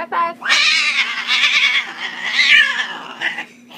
High five.